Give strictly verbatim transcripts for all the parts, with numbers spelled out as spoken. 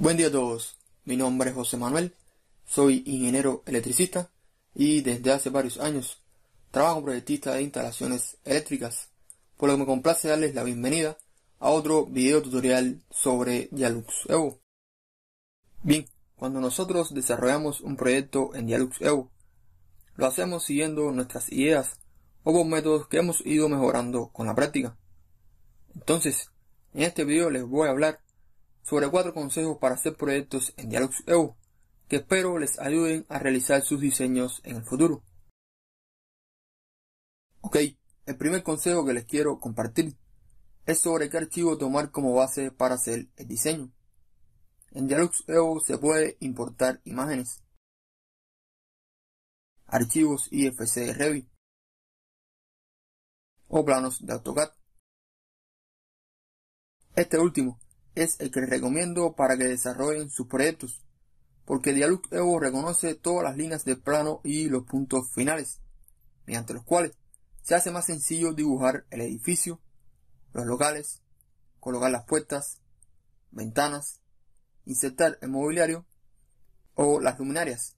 Buen día a todos, mi nombre es José Manuel, soy ingeniero electricista y desde hace varios años trabajo como proyectista de instalaciones eléctricas, por lo que me complace darles la bienvenida a otro video tutorial sobre Dialux Evo. Bien, cuando nosotros desarrollamos un proyecto en Dialux Evo, lo hacemos siguiendo nuestras ideas o con métodos que hemos ido mejorando con la práctica. Entonces, en este video les voy a hablar sobre cuatro consejos para hacer proyectos en Dialux Evo, que espero les ayuden a realizar sus diseños en el futuro. Ok, el primer consejo que les quiero compartir es sobre qué archivo tomar como base para hacer el diseño. En Dialux Evo se puede importar imágenes, archivos I F C de Revit o planos de AutoCAD. Este último es el que les recomiendo para que desarrollen sus proyectos, porque Dialux Evo reconoce todas las líneas del plano y los puntos finales, mediante los cuales se hace más sencillo dibujar el edificio, los locales, colocar las puertas, ventanas, insertar el mobiliario o las luminarias.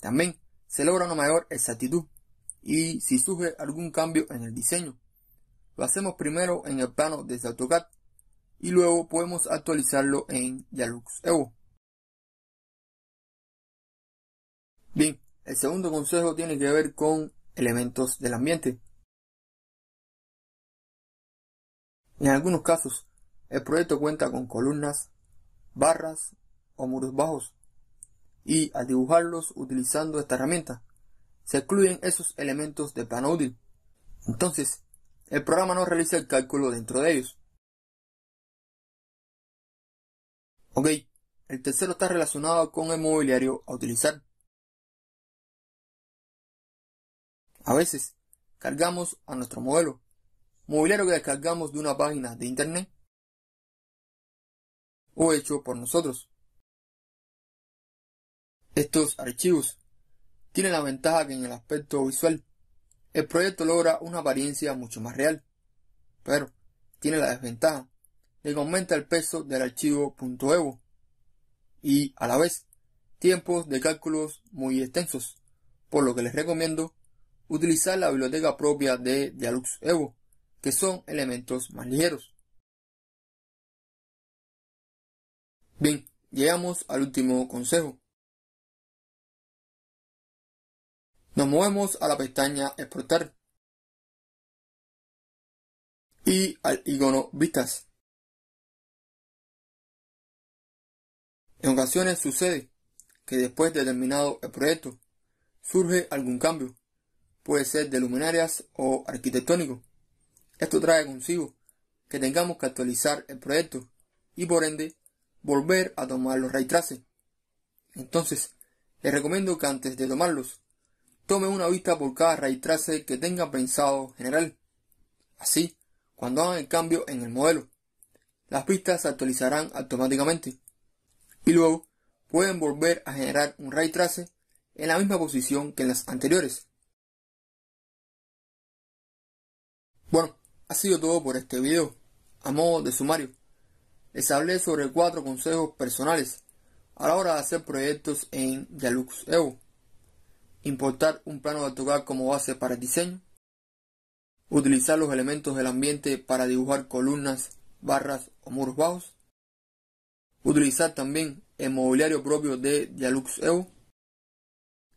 También se logra una mayor exactitud, y si surge algún cambio en el diseño, lo hacemos primero en el plano desde AutoCAD y luego podemos actualizarlo en Dialux Evo. Bien, el segundo consejo tiene que ver con elementos del ambiente. En algunos casos, el proyecto cuenta con columnas, barras o muros bajos, y al dibujarlos utilizando esta herramienta, se excluyen esos elementos del plano útil. Entonces, el programa no realiza el cálculo dentro de ellos. Ok, el tercero está relacionado con el mobiliario a utilizar. A veces, cargamos a nuestro modelo, mobiliario que descargamos de una página de internet o hecho por nosotros. Estos archivos tienen la ventaja que en el aspecto visual, el proyecto logra una apariencia mucho más real, pero tiene la desventaja de que aumenta el peso del archivo .evo y a la vez tiempos de cálculos muy extensos, por lo que les recomiendo utilizar la biblioteca propia de Dialux Evo, que son elementos más ligeros. Bien, llegamos al último consejo. Nos movemos a la pestaña Exportar y al icono Vistas. En ocasiones sucede que después de terminado el proyecto surge algún cambio, puede ser de luminarias o arquitectónico. Esto trae consigo que tengamos que actualizar el proyecto y por ende volver a tomar los ray traces. Entonces, les recomiendo que antes de tomarlos, tome una vista por cada ray trace que tengan pensado general. Así, cuando hagan el cambio en el modelo, las vistas se actualizarán automáticamente, y luego pueden volver a generar un ray trace en la misma posición que en las anteriores. Bueno, ha sido todo por este video. A modo de sumario, les hablé sobre cuatro consejos personales a la hora de hacer proyectos en Dialux Evo: importar un plano de AutoCAD como base para el diseño, utilizar los elementos del ambiente para dibujar columnas, barras o muros bajos, utilizar también el mobiliario propio de Dialux Evo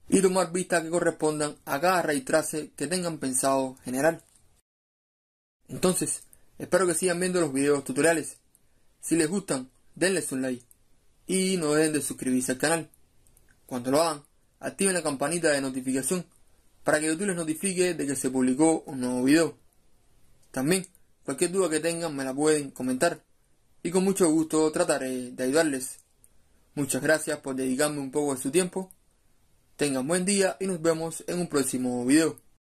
y tomar vistas que correspondan a cada ray trace que tengan pensado generar. Entonces, espero que sigan viendo los videos tutoriales. Si les gustan, denles un like y no dejen de suscribirse al canal. Cuando lo hagan, activen la campanita de notificación para que YouTube les notifique de que se publicó un nuevo video. También, cualquier duda que tengan me la pueden comentar y con mucho gusto trataré de ayudarles. Muchas gracias por dedicarme un poco de su tiempo. Tengan buen día y nos vemos en un próximo video.